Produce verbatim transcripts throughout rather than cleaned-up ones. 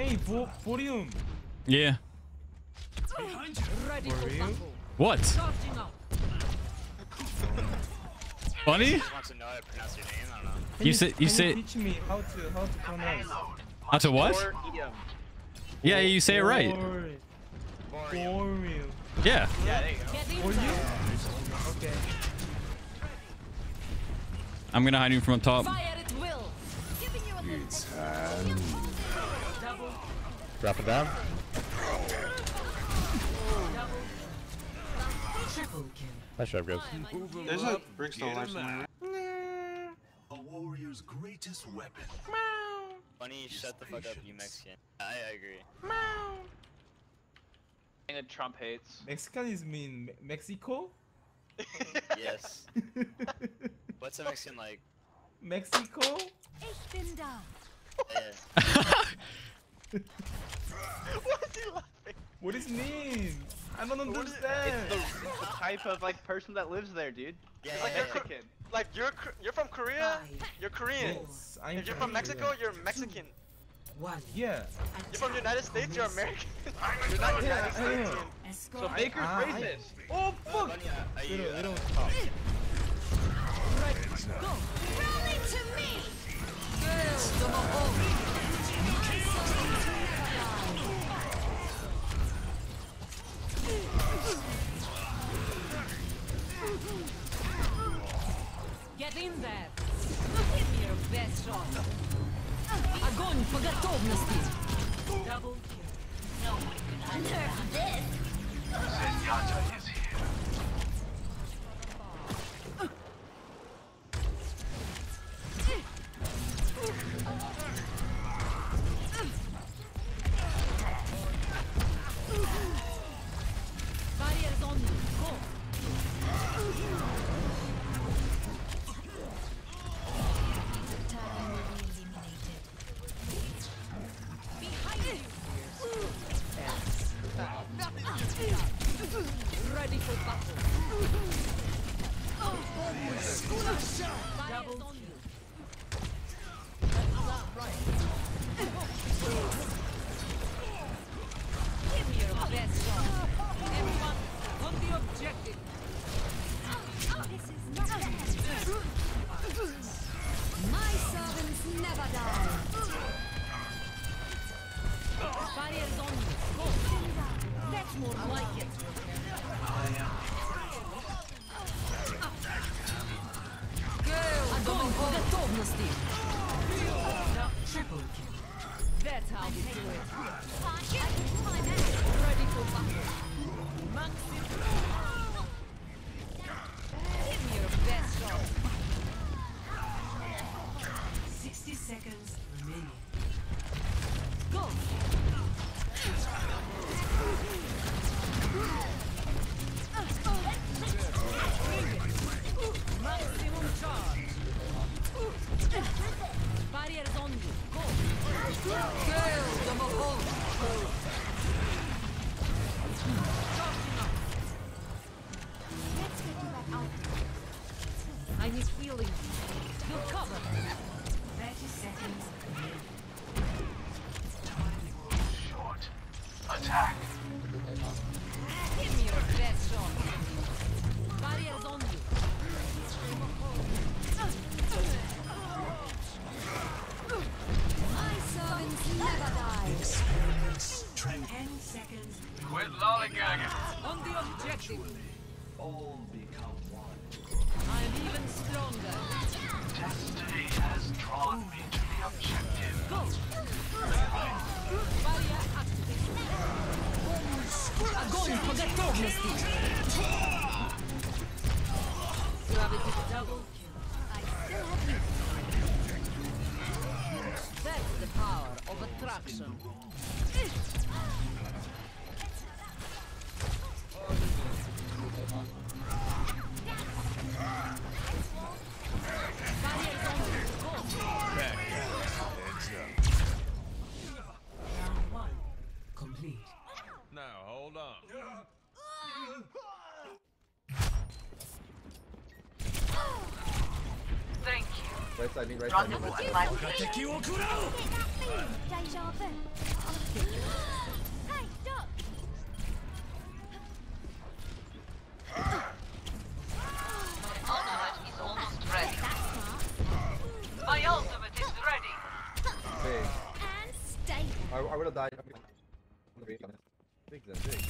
Hey, for, for you. Yeah. For you? What? Funny? You say, you say. Teach me how to how to pronounce. How to what? Yeah, you say it right. For you. Yeah. Yeah, there you go. For you? Okay. I'm gonna hide him from up top. It's time. Drop it down. Nice job, guys. There's a Brickstone life somewhere. A warrior's greatest weapon. Funny, shut the fuck up, you Mexican. I agree. And that Trump hates. Mexican is mean. Mexico? Yes. What's a Mexican like? Mexico? Ich bin da. What is he laughing? What does it mean? I don't understand. It's the, it's the type of like person that lives there, dude. Yeah, it's like yeah, you're yeah. Like you're you're from Korea, you're Korean. Yes, if you're from Korea. Mexico, you're Mexican. What? Yeah. You're from the United States, you're American. You're not yeah, United yeah. States. So Baker's ah, racist. I, oh fuck! I, I, I, I, I don't talk. Right, go. Rally to me. Get in there. Give me your best shot. Огонь по готовности. Double kill. No one can unnerve this. Zenyatta is here. Barriers on you. Go. Right side, right side, right side. 加一身要笨。嗨，正。Ultimate is almost ready. My ultimate is ready. Hey. And stay. I, I would have died. Big them, big.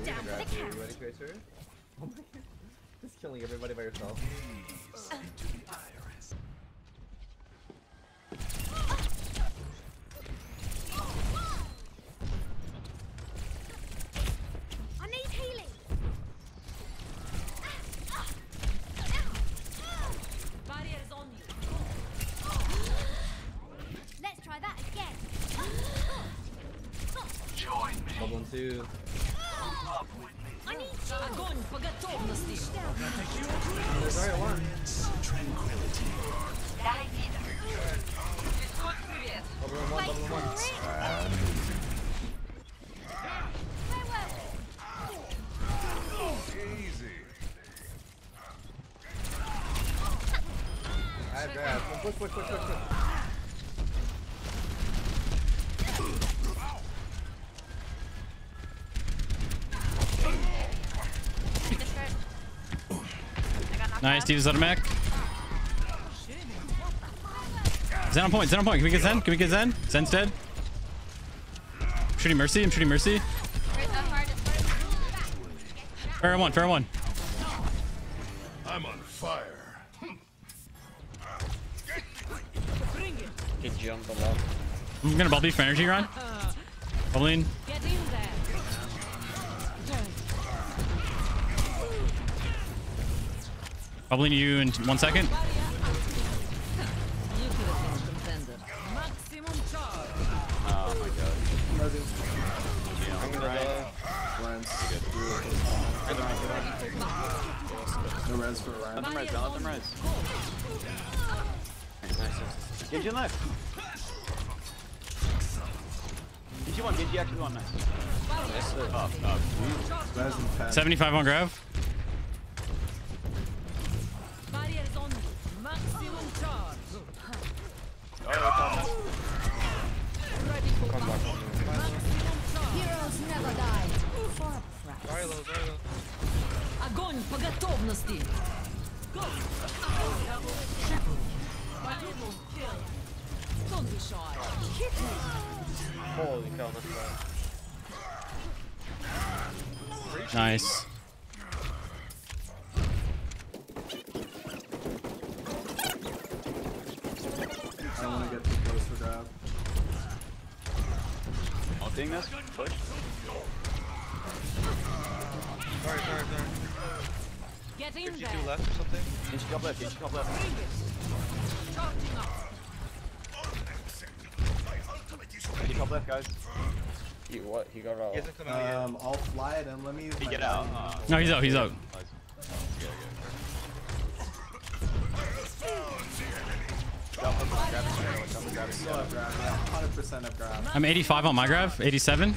Okay, we're gonna grab you. You ready, Tracer? Oh my god. Just killing everybody by yourself. Uh. Dude. I need to Огонь по готовности. Tranquility. Easy. Nice, T V Zarmek. Zen on point, Zen on point. Can we get Zen? Can we get Zen? Zen's dead. I'm shooting Mercy, I'm shooting Mercy. Fair one, fair one. I'm on fire. Good jump, I'm gonna bubble for energy run. Bubbling. Bubbling you in one second. Oh my god. Yeah, I'm gonna die. No res for Ryan. Let them res, let them res. Nice. Genji left. Genji one, Genji actually one, nice. seventy-five on grab. Огонь по готовности. Nice. I want to get too close for grab. I'll ding this. Push. Sorry, sorry, sorry. Getting there. G two left or something? Inch cup left, inch cup left. Inch cup left, guys. He what? He got out. Um, I'll fly at him. Let me use he my get out. Uh, no, he's out, he's out. Nice. Good, good. I'm eighty-five on my grab, eighty-seven.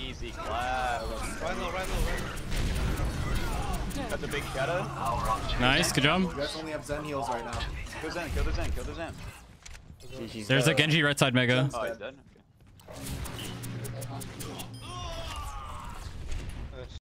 Easy clap. Right low, right low, right low. Got the big shadow. Nice, good job. You guys only have Zen heals right now. Go Zen, go the Zen, go the Zen. There's a Genji right side mega. Oh, he's dead? Okay.